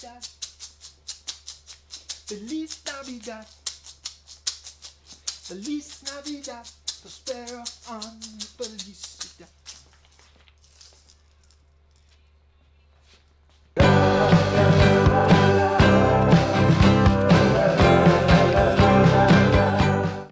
vida, feliz Navidad, feliz Navidad, prospero año feliz.